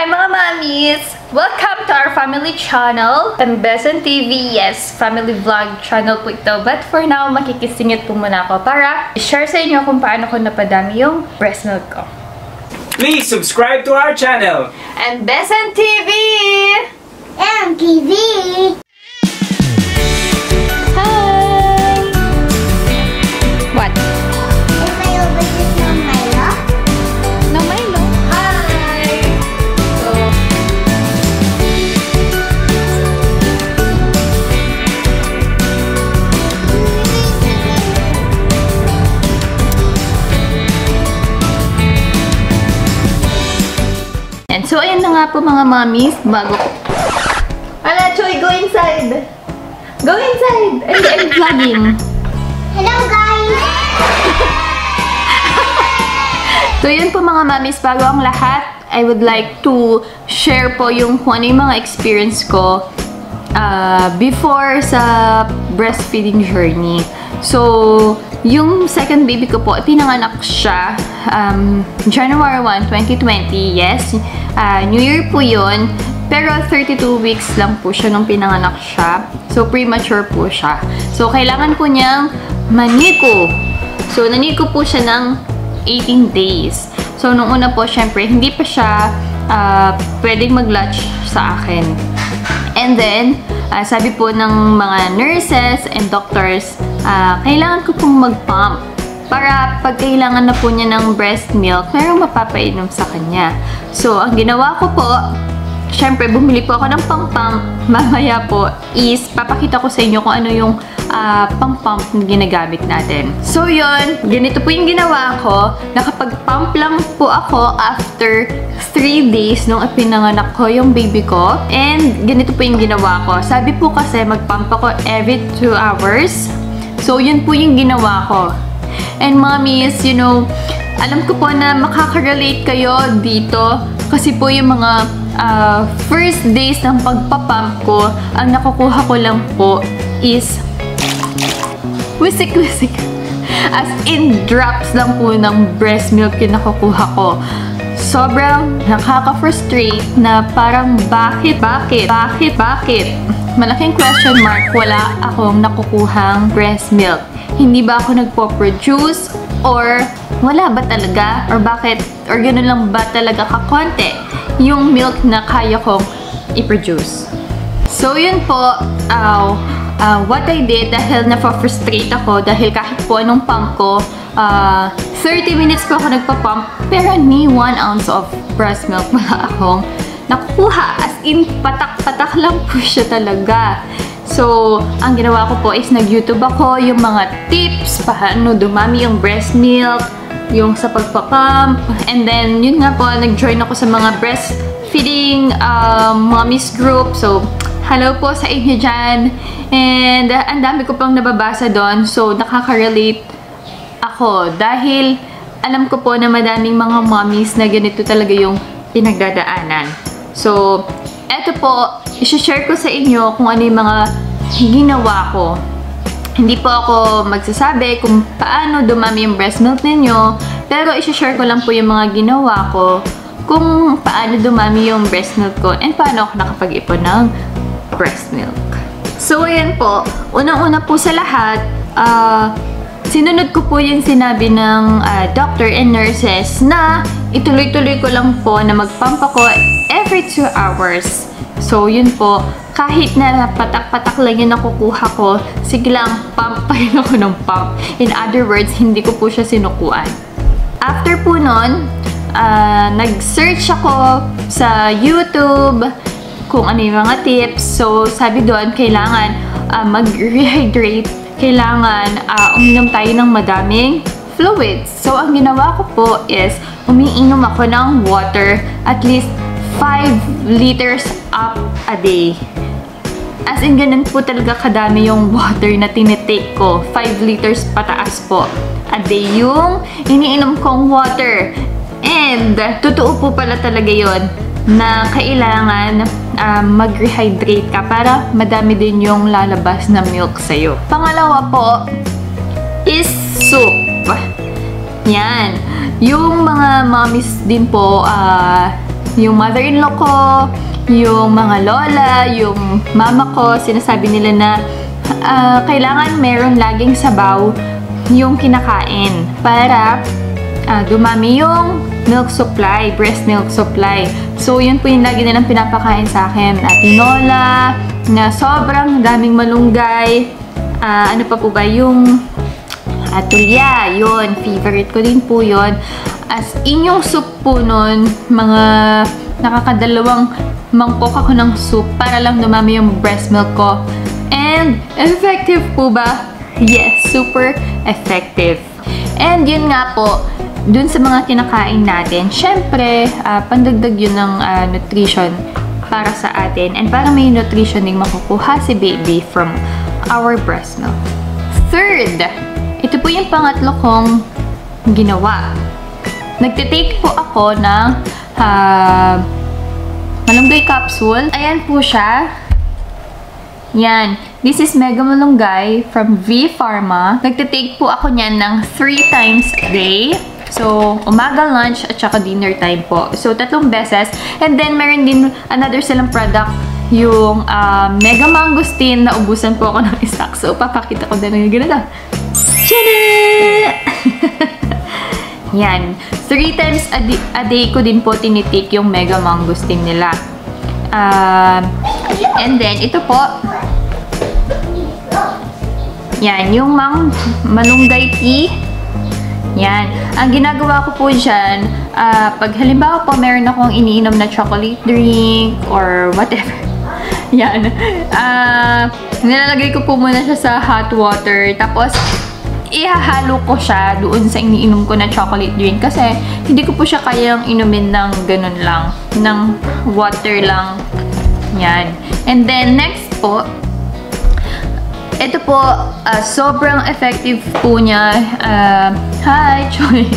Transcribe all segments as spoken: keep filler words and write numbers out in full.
Hi mga mommies! Welcome to our family channel, Embesan T V. Yes, family vlog channel po ito. But for now, makikisingit po muna ako para share sa inyo kung paano ko napadami yung breast milk ko. Please subscribe to our channel, Embesan T V! M T V! Hi! What? If I open this no Milo? No Milo? So, ayan na nga po mga mommies, bago... Ala, Choy, go inside! Go inside! And I'm vlogging. Hello, guys! So, yun po mga mommies, bago ang lahat, I would like to share po yung kung ano yung mga experience ko uh, before sa breastfeeding journey. So, yung second baby ko po, pinanganak siya um, January first, twenty twenty. Yes. Uh, New Year po yun, pero thirty-two weeks lang po siya nung pinanganak siya. So, premature po siya. So, kailangan po niyang maniko. So, naniko po siya ng eighteen days. So, nung una po, syempre, hindi pa siya uh, pwedeng mag-latch sa akin. And then, uh, sabi po ng mga nurses and doctors, uh, kailangan ko pong mag-pump para pag kailangan na po niya ng breast milk, mayroong mapapainom sa kanya. So, ang ginawa ko po, syempre, bumili po ako ng pang-pump. Mamaya po is, papakita ko sa inyo kung ano yung uh, pang-pump na ginagamit natin. So, yun, ganito po yung ginawa ko. Nakapag-pump lang po ako after three days nung pinanganak ko yung baby ko. And, ganito po yung ginawa ko. Sabi po kasi, mag-pump ako every two hours. So, yun po yung ginawa ko. And mommies, you know, alam ko po na makaka-relate kayo dito kasi po yung mga uh, first days ng pagpapump ko, ang nakukuha ko lang po is wisik-wisik. As in, drops lang po ng breast milk yung nakukuha ko. Sobrang nakaka-frustrate na parang bakit, bakit, bakit, bakit? Malaking question mark, wala akong nakukuhang breast milk. Hindi ba ako nagpo-produce? Or wala ba talaga? Or bakit? Or gano'n lang ba talaga kakonte yung milk na kaya kong i-produce? So yun po, uh, uh, what I did dahil na-frustrate ako dahil kahit po anong pump ko, uh, thirty minutes po ako nagpa-pump pero ni one ounce of breast milk wala akong nakukuha. As in, patak-patak lang po siya talaga. So, ang ginawa ko po is nag-YouTube ako yung mga tips paano dumami yung breast milk, yung sa pagpapump, and then yun nga po, nag-join ako sa mga breastfeeding um, mommies group. So, hello po sa inyo dyan. And uh, ang dami ko pang nababasa doon. So, nakaka-relate ako dahil alam ko po na madaming mga mommies na ganito talaga yung pinagdadaanan. So, eto po, i-share ko sa inyo kung ano yung mga ginawa ko. Hindi po ako magsasabi kung paano dumami yung breast milk ninyo, pero i-share ko lang po yung mga ginawa ko kung paano dumami yung breast milk ko and paano ako nakapag-ipon ng breast milk. So, ayan po. Unang-una po sa lahat, uh, sinunod ko po yung sinabi ng uh, doctor and nurses na ituloy-tuloy ko lang po na mag-pump ako every two hours. So, yun po, kahit na patak-patak lang yung nakukuha ko, sige lang, pump pa rin ako ng pump. In other words, hindi ko po siya sinukuan. After po nun, uh, nag-search ako sa YouTube kung ano yung mga tips. So, sabi doon, kailangan uh, mag-rehydrate. Kailangan uh, uminom tayo ng madaming fluids. So, ang ginawa ko po is, umiinom ako ng water at least five liters up a day. As in, ganun po talaga kadami yung water na tinitake ko. five liters pataas po a day yung iniinom kong water. And, totoo po pala talaga yun na kailangan uh, mag-rehydrate ka para madami din yung lalabas na milk sa'yo. Pangalawa po is soup. Yan. Yung mga mommies din po, ah, uh, yung mother-in-law ko, yung mga lola, yung mama ko, sinasabi nila na uh, kailangan meron laging sabaw yung kinakain para uh, dumami yung milk supply, breast milk supply. So, yun po yung lagi nilang pinapakain sa akin. At tinola, na sobrang daming malunggay. Uh, ano pa po ba yung atulya? Yun, favorite ko din po yun. As in yung soup po nun, mga nakakadalawang mangkok ako ng soup para lang dumami yung breast milk ko. And, effective po ba? Yes, super effective. And yun nga po, dun sa mga kinakain natin, syempre, uh, pandagdag yun ng uh, nutrition para sa atin and para may nutrition din makukuha si baby from our breast milk. Third, ito po yung pangatlo kong ginawa. Nagtitake po ako ng uh, malunggay capsule. Ayan po siya. Yan. This is Mega Malunggay from V-PHARMA. Nagtitake po ako niyan ng three times a day. So, umaga, lunch, at saka dinner time po. So, tatlong beses. And then, meron din another silang product, yung uh, Mega Mangosteen. Naubusan po ako ng stock. So, papakita ko din yung ganito. Tchadaa! Yan. Three times a, a day ko din po tinitake yung Mega Mangosteen nila. Uh, and then, ito po. Yan. Yung Mang Manong Daiti. Yan. Ang ginagawa ko po dyan, uh, pag halimbawa po meron akong iniinom na chocolate drink or whatever. Yan. Uh, nilalagay ko po muna siya sa hot water. Tapos, ihahalo ko siya doon sa iniinom ko na chocolate drink. Kasi, hindi ko po siya kayang inumin ng ganun lang. Ng water lang. Yan. And then, next po, ito po, uh, sobrang effective po niya. Uh, hi, Choy!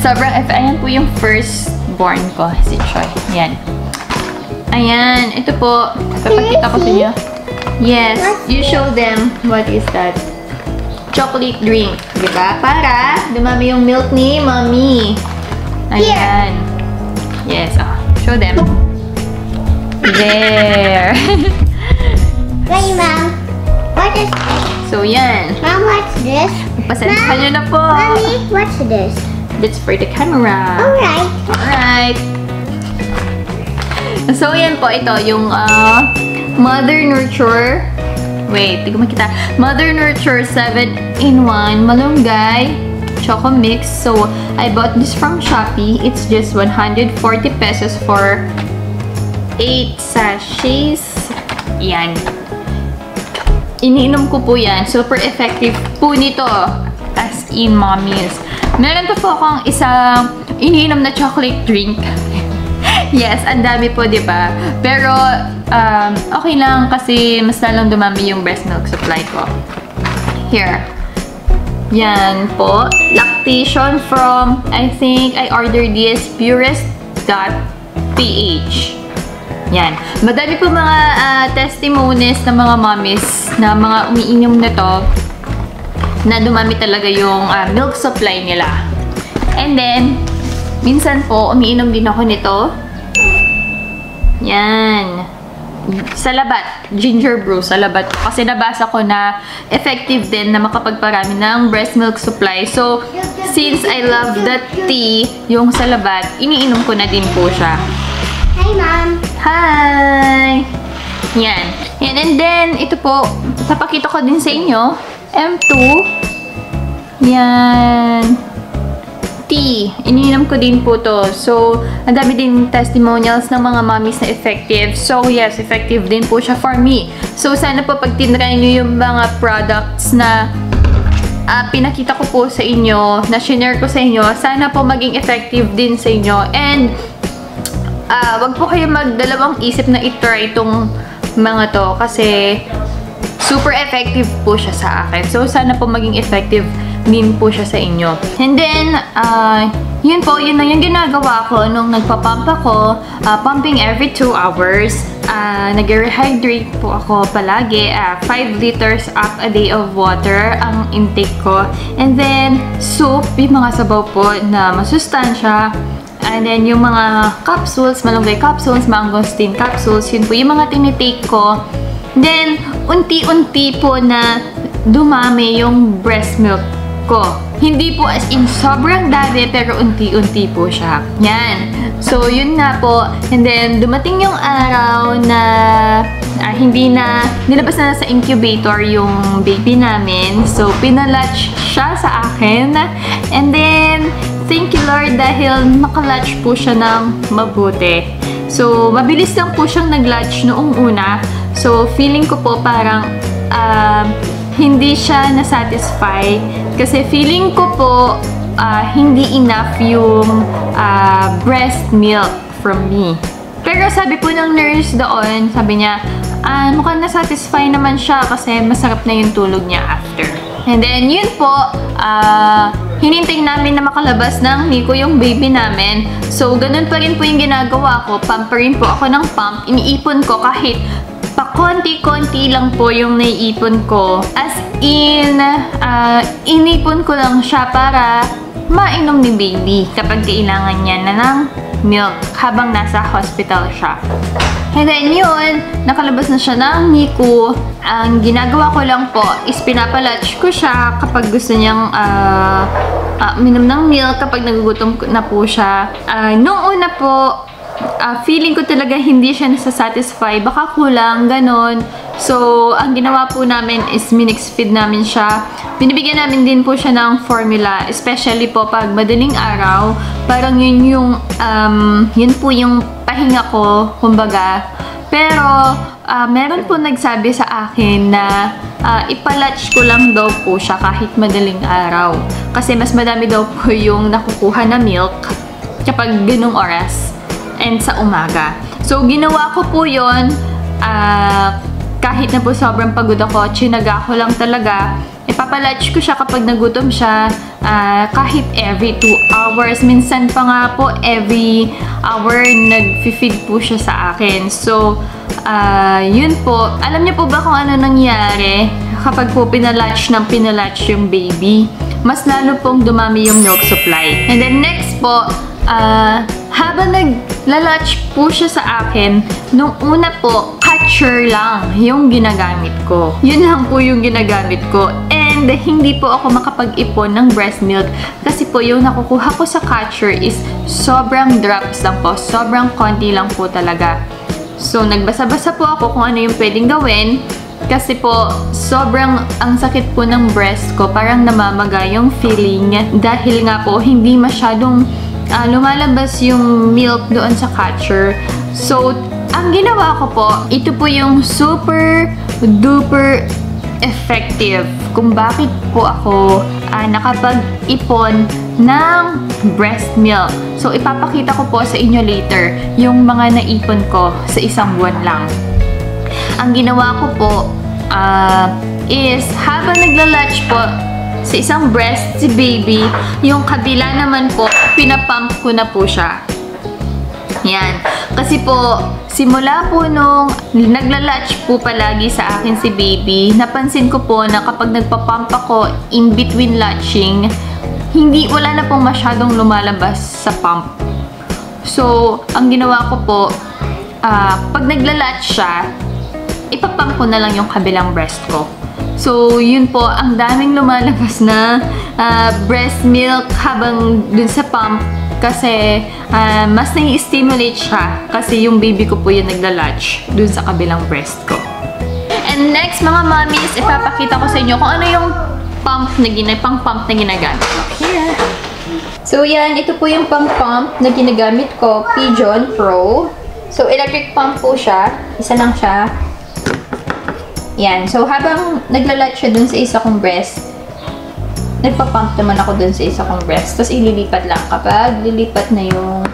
Sobrang effective. Ayan po yung firstborn ko, si Choy. Ayan. Ayan, ito po. Papakita ko sa inyo. Yes, you show them. What is that? Chocolate drink. Diba? Para dumami yung milk ni Mommy. Ayan. Yes, oh, show them. There. Hi, Mom. What is this? So, yan. Mom, what's this? Pasensya nyo na po. Mommy, what's this? That's for the camera. Alright. Alright. So, yan po. Ito, yung uh, Mother Nurture. Wait, di ko makita. Mother Nurture seven in one Malunggay Choco Mix. So, I bought this from Shopee. It's just one hundred forty pesos for eight sachets. Yan. Iniinom ko po yan. Super effective po nito. As in, mommies. Meron pa po akong isang iniinom na chocolate drink. Yes, ang dami po, di ba? Pero, um, okay lang kasi mas lalong dumami yung breast milk supply ko. Here. Yan po. Lactation from, I think, I ordered this, purist dot p h. Yan. Madami po mga uh, testimonies ng mga mommies na mga umiinom na to na dumami talaga yung uh, milk supply nila. And then, minsan po, umiinom din ako nito. Yan. Salabat. Ginger Brew Salabat. Kasi nabasa ko na effective din na makapagparami ng breast milk supply. So, since I love that tea, yung salabat, iniinom ko na din po siya. Hi, Mom! Hi! Yan. Yan. And then, ito po, napakita ko din sa inyo, M two. Yan. Tea. Ininom ko din po to. So, ang dami din testimonials ng mga mommies na effective. So, yes, effective din po siya for me. So, sana po pag tinry nyo yung mga products na Uh, pinakita ko po sa inyo, na shinare ko sa inyo, sana po maging effective din sa inyo. And, Uh, wag po kayo magdalawang isip na itry itong mga to kasi super effective po siya sa akin. So, sana po maging effective din po siya sa inyo. And then, uh, yun po, yun na yung ginagawa ko nung nagpapump ako. Uh, pumping every two hours. Uh, nag-rehydrate po ako palagi. Uh, five liters up a day of water ang intake ko. And then, soup, yung mga sabaw po na masustansya. And then yung mga capsules, malunggay capsules, mangosteen capsules, yun po yung mga tinitake ko. Then, unti-unti po na dumami yung breast milk ko. Hindi po as in sobrang dami, pero unti-unti po siya. Yan. So, yun na po. And then, dumating yung araw na ah, hindi na, nilabas na sa incubator yung baby namin. So, pinalatch siya sa akin. And then, thank you Lord dahil nakalatch po siya ng mabuti. So, mabilis lang po siyang naglatch noong una. So, feeling ko po parang uh, hindi siya nasatisfy. Kasi feeling ko po uh, hindi enough yung uh, breast milk from me. Pero sabi po ng nurse doon, sabi niya, ah, mukhang nasatisfy naman siya kasi masarap na yung tulog niya after. And then, yun po, ah... Uh, hinintay namin na makalabas ng Nico yung baby namin. So, ganun pa rin po yung ginagawa ko. Pump pa rin po ako ng pump. Iniipon ko kahit pakonti-konti lang po yung naiipon ko. As in, uh, inipon ko lang siya para mainom ni baby kapag kailangan niya na ng milk habang nasa hospital siya. And then yun, nakalabas na siya ng Nico. Ang ginagawa ko lang po is pinapalatch ko siya kapag gusto niyang uh, uh, minom ng milk, kapag nagugutom na po siya. Uh, noong una po, uh, feeling ko talaga hindi siya nasasatisfy. Baka kulang, ganon. So, ang ginawa po namin is minix feed namin siya. Binibigyan namin din po siya ng formula, especially po pag madaling araw. Parang yun yung, um, yun po yung pahinga ko, kumbaga. Pero, uh, meron po nagsabi sa akin na uh, ipalatch ko lang daw po siya kahit madaling araw. Kasi mas madami daw po yung nakukuha na milk kapag ganung oras and sa umaga. So, ginawa ko po yun. Uh, kahit na po sobrang pagod ako, chinaga ko lang talaga. Ipapalatch ko siya kapag nagutom siya. Uh, kahit every two hours. Minsan pa nga po, every hour, nag-feed po siya sa akin. So, uh, yun po. Alam niyo po ba kung ano nangyari kapag po pinalatch ng pinalatch yung baby? Mas lalo pong dumami yung milk supply. And then next po, uh, habang nag-lalatch po siya sa akin, nung una po, catcher lang yung ginagamit ko. Yun lang po yung ginagamit ko. And hindi po ako makapag-ipon ng breast milk kasi po yung nakukuha ko sa catcher is sobrang drops lang po. Sobrang konti lang po talaga. So, nagbasa-basa po ako kung ano yung pwedeng gawin kasi po sobrang ang sakit po ng breast ko. Parang namamaga yung feeling dahil nga po hindi masyadong uh, lumalabas yung milk doon sa catcher. So, ang ginawa ko po, ito po yung super duper effective kung bakit po ako uh, nakapag-ipon ng breast milk. So, ipapakita ko po sa inyo later yung mga naipon ko sa isang buwan lang. Ang ginawa ko po uh, is habang naglalatch po sa isang breast si baby, yung kabila naman po, pinapump ko na po siya. Yan. Kasi po, simula po nung naglalatch po palagi sa akin si baby, napansin ko po na kapag nagpapump ako in between latching, hindi, wala na pong masyadong lumalabas sa pump. So, ang ginawa ko po, uh, pag naglalatch siya, ipapump ko na lang yung kabilang breast ko. So, yun po, ang daming lumalabas na uh, breast milk habang dun sa pump. Kasi, uh, mas nai-stimulate siya kasi yung baby ko po yung naglalatch dun sa kabilang breast ko. And next, mga mommies, ipapakita ko sa inyo kung ano yung pump na, gina pang pump na ginagamit ko. Here. So, yan. Ito po yung pang pump na ginagamit ko. Pigeon Pro. So, electric pump po siya. Isa lang siya. Yan. So, habang naglalatch siya dun sa isa kong breast, nagpa-pump naman ako dun sa isa kong breast. Tapos, ililipat lang kapag lilipat na yung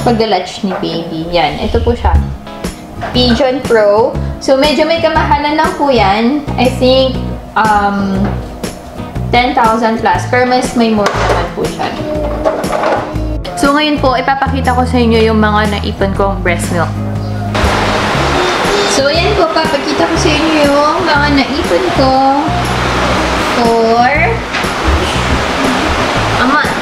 paglalatch ni baby. Yan. Ito po siya. Pigeon Pro. So, medyo may kamahalan lang po yan. I think, um, ten thousand plus. Pero mas may more naman po siya. So, ngayon po, ipapakita ko sa inyo yung mga naipon kong breast milk. So, yan po. Papakita ko sa inyo yung mga naipon ko for a month.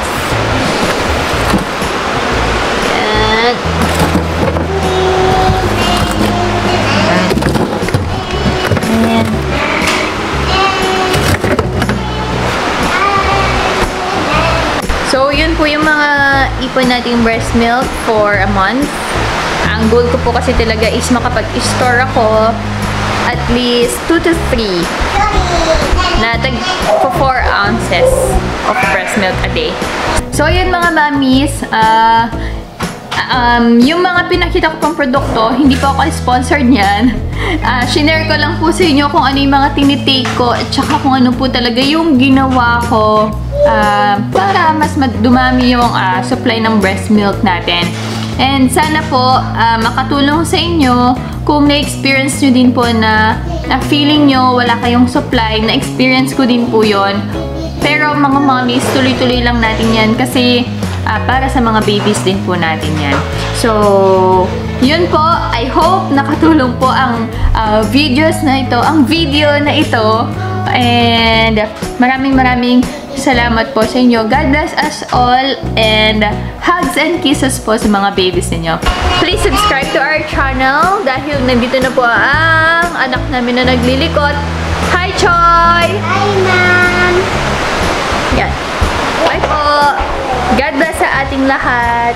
po natin breast milk for a month. Ang goal ko po kasi talaga is makapag-store ako at least two to three na tag four ounces of breast milk a day. So yun mga mamis, uh, um, yung mga pinakita ko pang produkto, hindi po ako sponsored niyan. Uh, shinare ko lang po sa inyo kung ano yung mga tinitake ko at saka kung ano po talaga yung ginawa ko uh, para mas dumami yung uh, supply ng breast milk natin. And sana po uh, makatulong sa inyo kung na-experience nyo din po na, na feeling nyo wala kayong supply. Na-experience ko din po yun. Pero mga mommies, tuloy-tuloy lang natin yan kasi uh, para sa mga babies din po natin yan. So, yun po. I hope nakatulong po ang uh, videos na ito, ang video na ito. And maraming maraming salamat po sa inyo. God bless us all and hugs and kisses po sa mga babies ninyo. Please subscribe to our channel dahil nandito na po ang anak namin na naglilikot. Hi, Choy! Hi, Ma'am! Yan. Bye po! God bless sa ating lahat!